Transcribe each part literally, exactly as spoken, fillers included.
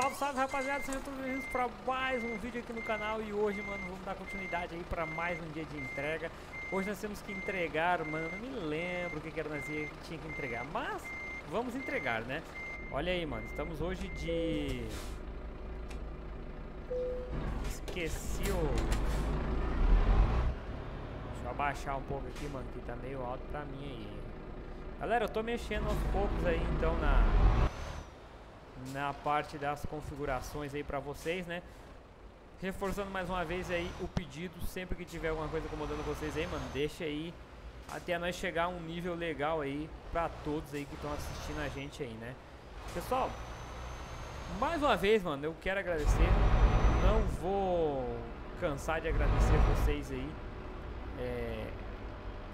Salve, salve, rapaziada, sejam todos bem-vindos para mais um vídeo aqui no canal. E hoje, mano, vamos dar continuidade aí para mais um dia de entrega. Hoje nós temos que entregar, mano, não me lembro o que, que era nós que tinha que entregar, mas vamos entregar, né? Olha aí, mano, estamos hoje de... Esqueci o... Deixa eu abaixar um pouco aqui, mano, que tá meio alto pra mim aí. Galera, eu tô mexendo aos poucos aí, então, na... na parte das configurações aí pra vocês, né? Reforçando mais uma vez aí o pedido, sempre que tiver alguma coisa incomodando vocês aí, mano, deixa aí até nós chegar a um nível legal aí pra todos aí que estão assistindo a gente aí, né? Pessoal, mais uma vez, mano, eu quero agradecer. Não vou cansar de agradecer a vocês aí, é,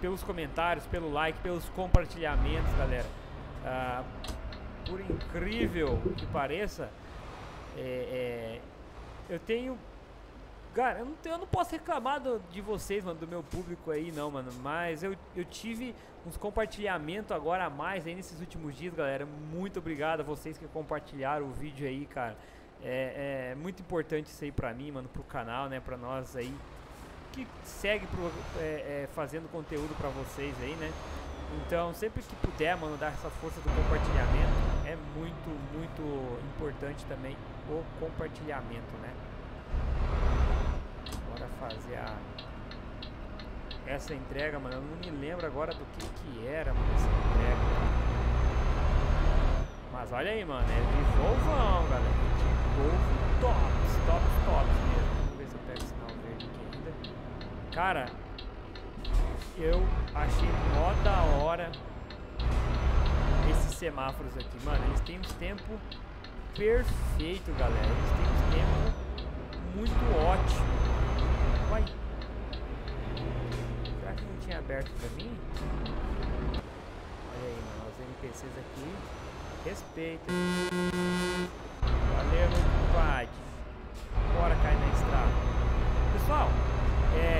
pelos comentários, pelo like, pelos compartilhamentos, galera. Ah, por incrível que pareça, é, é, eu tenho, cara, eu não, eu não posso reclamar do, de vocês, mano, do meu público aí não, mano, mas eu, eu tive uns compartilhamentos agora a mais aí nesses últimos dias, galera. Muito obrigado a vocês que compartilharam o vídeo aí, cara, é, é muito importante isso aí pra mim, mano, pro canal, né, pra nós aí, que segue pro, é, é, fazendo conteúdo pra vocês aí, né. Então, sempre que puder, mano, dar essa força do compartilhamento, é muito, muito importante também o compartilhamento, né? Bora fazer a... essa entrega, mano. Eu não me lembro agora do que que era, mano, essa entrega. Mas olha aí, mano, é de VOLVão, galera. De VOLVO tops, tops, tops mesmo. Deixa eu ver se eu pego o sinal verde aqui ainda. Cara... eu achei mó da hora esses semáforos aqui, mano. Eles têm uns tempos perfeitos, galera. Eles têm uns tempos muito ótimos. Uai. Será que não tinha aberto pra mim? Olha aí, mano. Os N P Cs aqui. Respeita. Valeu, meu compadre. Bora cair na estrada. Pessoal, é...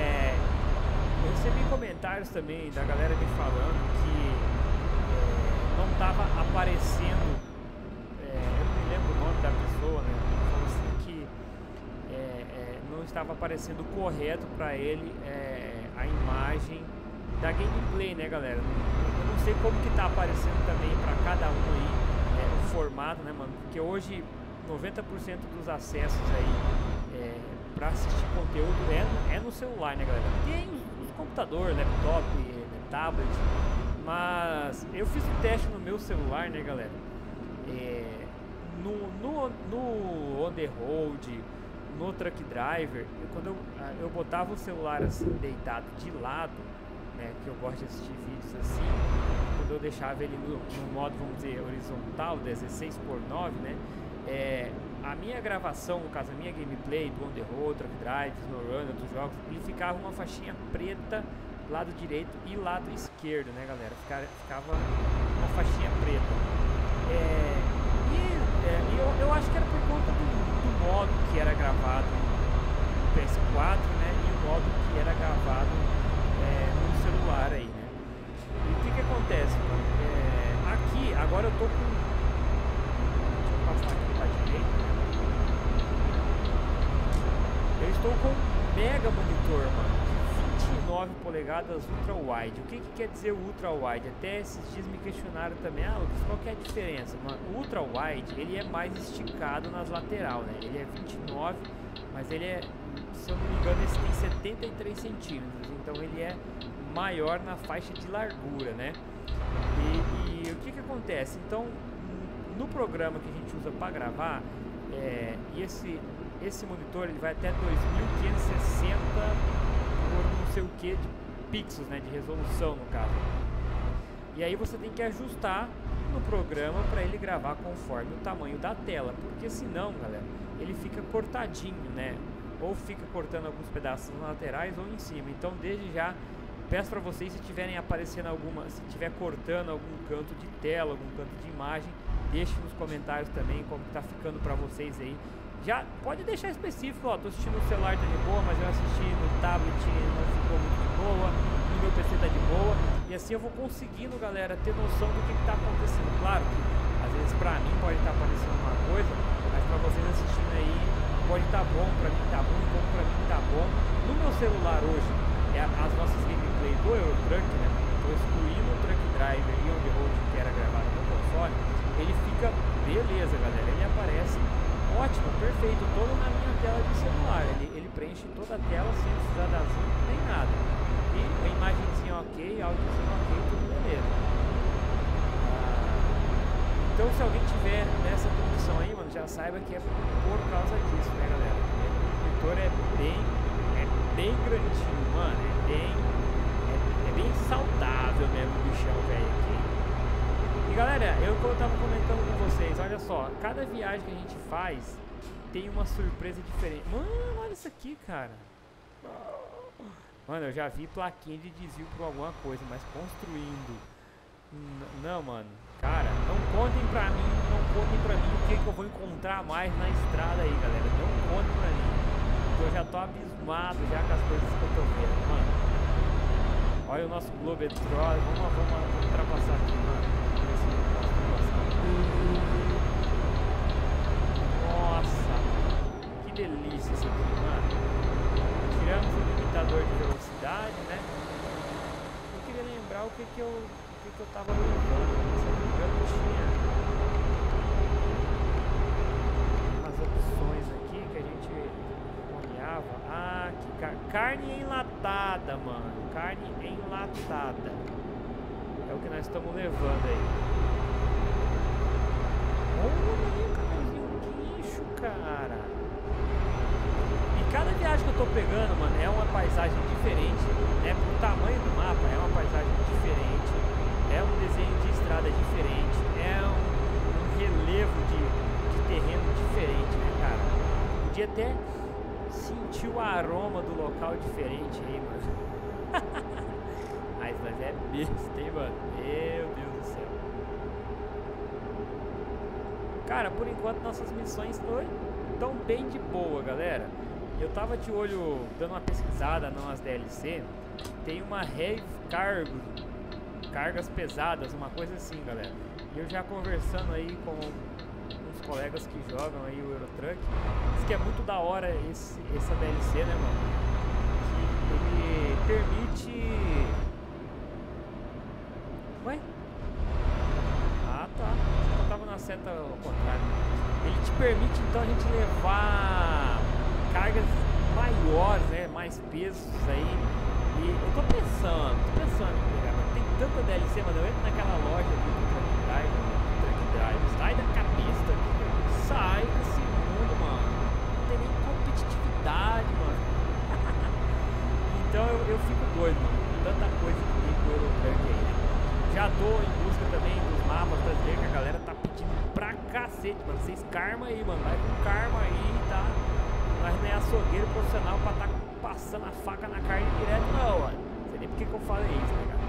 eu recebi comentários também da galera me falando que é, não estava aparecendo, é, eu não me lembro o nome da pessoa, né? Falou assim que é, é, não estava aparecendo correto para ele é, a imagem da gameplay, né, galera? Eu não sei como que tá aparecendo também para cada um aí é, o formato, né, mano? Porque hoje noventa por cento dos acessos aí é, para assistir conteúdo é no, é no celular, né, galera? Tem computador, laptop, tablet, mas eu fiz um teste no meu celular, né, galera? É, no, no, no on the road, no Truck Driver, eu, quando eu, eu botava o celular assim deitado de lado, né, que eu gosto de assistir vídeos assim, quando eu deixava ele no, no modo, vamos dizer, horizontal, dezesseis por nove, né? É, a minha gravação, no caso a minha gameplay do on the road, Truck Drive, Snow Runner, dos jogos, ele ficava uma faixinha preta lado direito e lado esquerdo, né, galera? Ficava, ficava uma faixinha preta. É, e é, eu, eu acho que era por conta do, do modo que era gravado no P S quatro, né? E o modo que era gravado é, no celular aí, né? E o que que acontece? É, aqui, agora eu tô com... eu estou com um mega monitor, mano, de vinte e nove polegadas ultra wide. O que que quer dizer ultra wide? Até esses dias me questionaram também, ah, Lucas, qual que é a diferença? Mano, o ultra wide, ele é mais esticado nas lateral, né? Ele é vinte e nove, mas ele é, se eu não me engano, esse tem setenta e três centímetros. Então ele é maior na faixa de largura, né? E, e o que que acontece? Então, no programa que a gente usa para gravar, é, e esse... esse monitor ele vai até dois mil quinhentos e sessenta por não sei o que de pixels, né, de resolução no caso. E aí você tem que ajustar no programa para ele gravar conforme o tamanho da tela, porque senão, galera, ele fica cortadinho, né? Ou fica cortando alguns pedaços laterais ou em cima. Então, desde já peço para vocês, se tiverem aparecendo alguma, se tiver cortando algum canto de tela, algum canto de imagem, deixe nos comentários também como está ficando para vocês aí. Já pode deixar específico, ó, tô assistindo no celular, tá de boa, mas eu assisti no tablet, não ficou muito de boa, no meu P C tá de boa, e assim eu vou conseguindo, galera, ter noção do que que tá acontecendo. Claro que às vezes pra mim pode estar tá aparecendo uma coisa, mas pra você tá bom, pra mim tá ruim, como pra mim tá bom. No meu celular hoje, é a, as nossas gameplays do Euro Truck, né? Tô excluindo o Truck Driver e o de Road que era gravado no console. Ele fica, beleza galera, ele aparece ótimo, perfeito, todo na minha tela de celular. Ele, ele preenche toda a tela sem precisar dar zoom, nem nada. E a imagenzinha ok, áudiozinho ok, tudo beleza. Então se alguém tiver nessa condição aí, mano, já saiba que é por causa disso, né galera? O motor é bem, é bem grandinho, mano, é bem, é, é bem saudável mesmo o bichão velho aqui. E galera, eu tava comentando com vocês, olha só, cada viagem que a gente faz tem uma surpresa diferente. Mano, olha isso aqui, cara. Mano, eu já vi plaquinha de desvio por alguma coisa, mas construindo... Não, mano, cara, não contem pra mim, não contem pra mim o que, que eu vou encontrar mais na estrada aí, galera. Não contem pra mim, porque eu já tô abismado já com as coisas que eu tô vendo, mano. Olha o nosso Globetrotter, vamos, vamos, vamos ultrapassar aqui, mano. Nossa, que delícia isso aqui, mano. Tiramos o limitador de velocidade, né? Eu queria lembrar o que que eu... que que eu tava levando, se eu não me engano tinha as opções aqui que a gente olhava. Ah, que car carne enlatada, mano, carne enlatada é o que nós estamos levando aí. Olha o caminhãozinho do lixo, cara. E cada viagem que eu tô pegando, mano, é uma paisagem diferente, né, pro tamanho do mapa, é uma paisagem diferente. É um desenho de estrada diferente, é um, um relevo de, de terreno diferente, né, cara? Podia até sentir o aroma do local diferente aí, mano. Mas, mas é besta, hein, mano? Meu Deus do céu. Cara, por enquanto nossas missões estão bem de boa, galera. Eu tava de olho, dando uma pesquisada nas D L C, tem uma Heavy Cargo, cargas pesadas, uma coisa assim, galera. E eu já conversando aí com uns colegas que jogam aí o Euro Truck, diz que é muito da hora esse, essa D L C, né, mano? Que ele permite... Ué? Ah, tá. Eu tava na seta ao contrário. Ele te permite, então, a gente levar cargas maiores, né? Mais pesos aí. E eu tô pensando, tô pensando em pegar, mas tem tanta D L C, mano. Eu entro naquela loja do Truck Driver, Truck Driver, sai da cabeça, sai desse mundo, mano. Não tem nem competitividade, mano. Então eu, eu fico doido, mano. Tanta coisa que tem pro Euro Truck aí, né? Já tô em busca também dos mapas brasileiros, que a galera tá pedindo pra cacete, mano. Vocês karma aí, mano. Vai com karma aí, tá? Nós não é açougueiro profissional pra tá passando a faca na carne direto, não, mano. Não sei nem porque que eu falei isso, né, cara?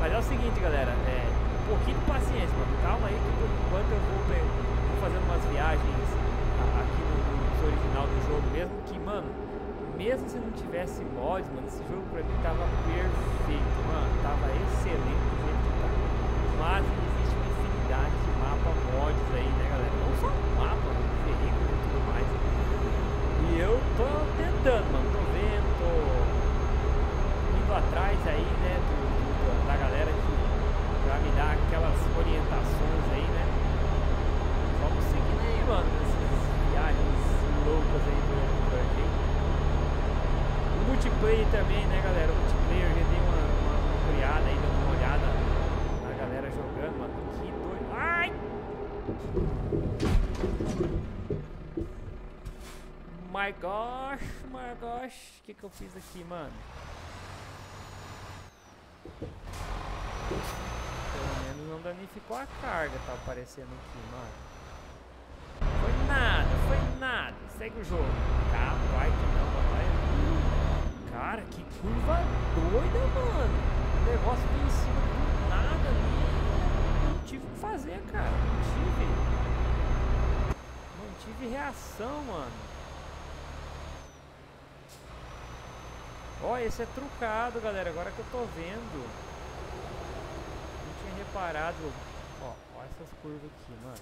Mas é o seguinte, galera, é, um pouquinho de paciência, mano. Calma aí, que por enquanto eu vou, vou fazendo umas viagens aqui no, no original do jogo mesmo, que, mano, mesmo se não tivesse mods, mano, esse jogo pra mim tava perfeito, mano. Tava excelente do jeito que tá. Mas existe uma infinidade de mapa mods aí, né, galera? Não só mapa, veículo e tudo mais. E eu tô tentando, mano, tô vendo, tô indo atrás aí, né, do, do, da galera que pra me dar aquelas orientações aí, né. Vamos seguindo aí, mano, essas viagens loucas aí do Truck. O multiplayer também, né, galera, o multiplayer, eu já dei uma, uma, uma criada aí, dando uma olhada na galera jogando, mano, que doido. Ai! My gosh, my gosh, o que que eu fiz aqui, mano? Pelo menos não danificou a carga, tá aparecendo aqui, mano. Foi nada, foi nada, segue o jogo. Capaz que não, mano. Cara, que curva doida, mano. O negócio veio em cima do nada ali. Não tive o que fazer, cara, não tive. Não tive reação, mano. Ó, esse é trucado, galera, agora que eu tô vendo. Não tinha reparado. Ó, ó essas curvas aqui, mano.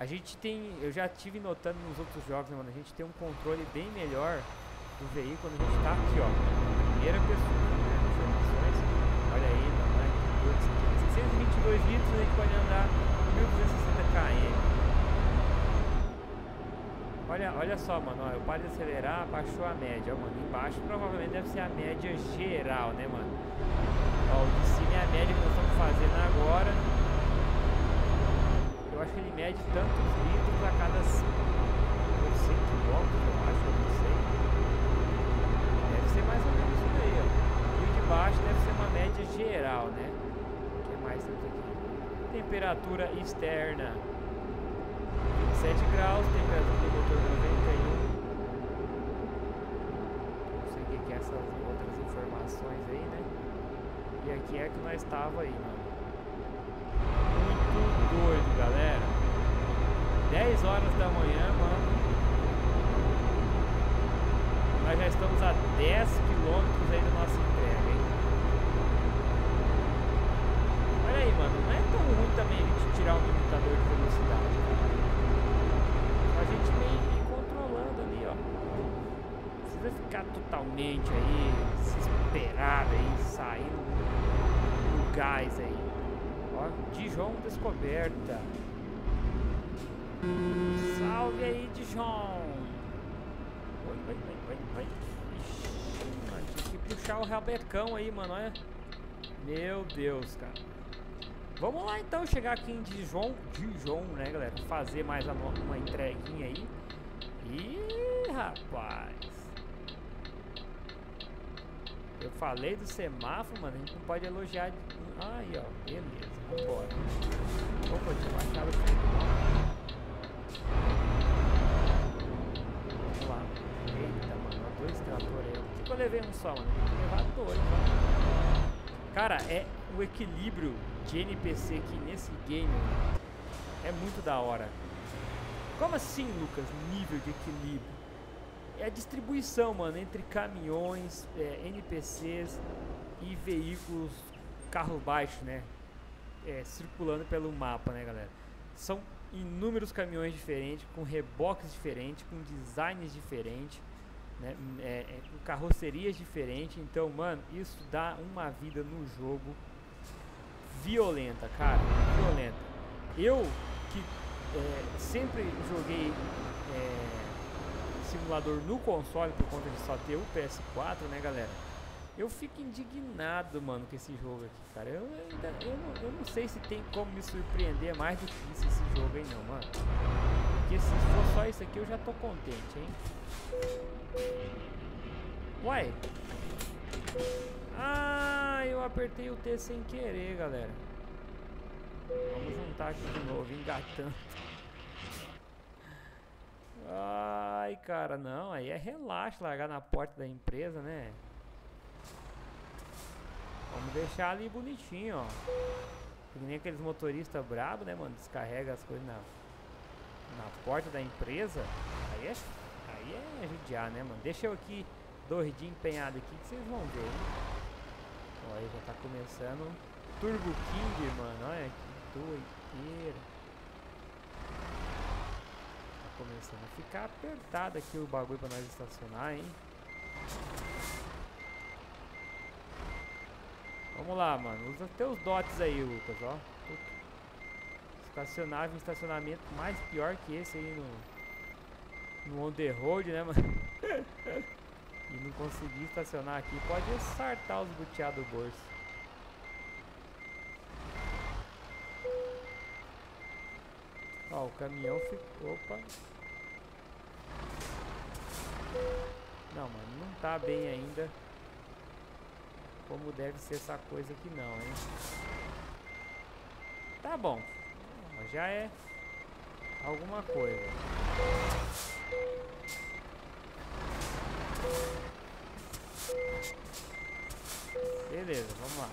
A gente tem, eu já tive notando nos outros jogos, né, mano, a gente tem um controle bem melhor do veículo quando a gente tá aqui, ó, primeira pessoa, né, nas informações, olha aí, mano, né, seiscentos e vinte e dois litros, a gente pode andar mil duzentos e sessenta quilômetros. Olha, olha só, mano, ó, eu parei de acelerar, baixou a média, ó, mano, embaixo provavelmente deve ser a média geral, né, mano? Ó, o de cima é a média que nós estamos fazendo agora. Eu acho que ele mede tantos litros a cada cem quilômetros, eu acho, eu não sei. Deve ser mais ou menos isso daí, ó. E o de baixo deve ser uma média geral, né? O que mais temos aqui? Temperatura externa. sete graus, temperatura do motor noventa e um. Não sei o que é essas outras informações aí, né? E aqui é que nós estava aí, mano. Muito doido, galera. dez horas da manhã, mano. Nós já estamos a dez quilômetros aí da nossa entrega, hein? Olha aí, mano. Não é tão ruim também a gente tirar o limitador de velocidade, cara. A gente vem, vem controlando ali, ó. Não precisa ficar totalmente aí, desesperado aí, saindo do gás aí. Ó, Dijon descoberta. Salve aí, Dijon. Oi, oi, oi, oi, oi. Tinha que puxar o rabecão aí, mano, olha. Meu Deus, cara. Vamos lá então, chegar aqui em Dijon, Dijon, né, galera? Fazer mais uma entreguinha aí. Ih, rapaz. Eu falei do semáforo, mano, a gente não pode elogiar. Aí, ó, beleza, vambora. Opa, deixa eu baixar o freio. Vamos lá. Eita, mano, dois tratores aí. Por que que eu levei um só, mano? Tem que levar dois, mano. Cara, é o equilíbrio de N P C aqui nesse game é muito da hora. Como assim, Lucas? Nível de equilíbrio. É a distribuição, mano, entre caminhões, é, N P Cs e veículos carro baixo, né? É, circulando pelo mapa, né, galera? São inúmeros caminhões diferentes, com reboques diferentes, com designs diferentes, né? É, é, carrocerias diferentes. Então, mano, isso dá uma vida no jogo violenta, cara, violenta. Eu que é, sempre joguei é, simulador no console por conta de só ter o P S quatro, né, galera? Eu fico indignado, mano, com esse jogo aqui, cara. Eu, ainda, eu, não, eu não sei se tem como me surpreender mais do que isso, esse jogo aí, não, mano. Porque se for só isso aqui eu já tô contente, hein? Uai! Ah, eu apertei o T sem querer, galera. Vamos juntar aqui de novo, engatando. Ai, cara, não. Aí é relaxo largar na porta da empresa, né? Vamos deixar ali bonitinho, ó. Porque nem aqueles motoristas brabo, né, mano? Descarrega as coisas na, na porta da empresa. Aí é, aí é judiar, né, mano? Deixa eu aqui... Doidinho empenhado aqui que vocês vão ver, hein? Ó, aí já tá começando Turbo King, mano. Olha que doideira. Tá começando a ficar apertado aqui o bagulho pra nós estacionar, hein? Vamos lá, mano. Usa teus dots aí, Lucas, ó. Estacionar, um estacionamento mais pior que esse aí no... No on the road, né, mano? E não conseguir estacionar aqui, pode sartar os buteados do bolso. Ó, o caminhão ficou... Opa! Não, mano, não tá bem ainda. Como deve ser essa coisa aqui não, hein? Tá bom. Já é alguma coisa. Beleza, vamos lá.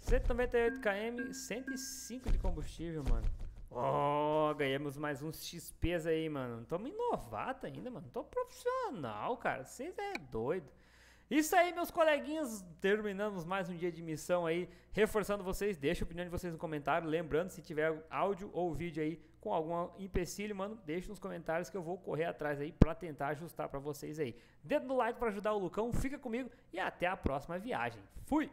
cento e noventa e oito quilômetros, cento e cinco de combustível, mano. Ó, oh, ganhamos mais uns X Ps aí, mano. Não tô me novato ainda, mano. Tô profissional, cara. Vocês é doido. Isso aí, meus coleguinhas, terminamos mais um dia de missão aí, reforçando vocês, deixa a opinião de vocês no comentário, lembrando, se tiver áudio ou vídeo aí com algum empecilho, mano, deixa nos comentários que eu vou correr atrás aí pra tentar ajustar pra vocês aí. Dedo no like pra ajudar o Lucão, fica comigo e até a próxima viagem. Fui!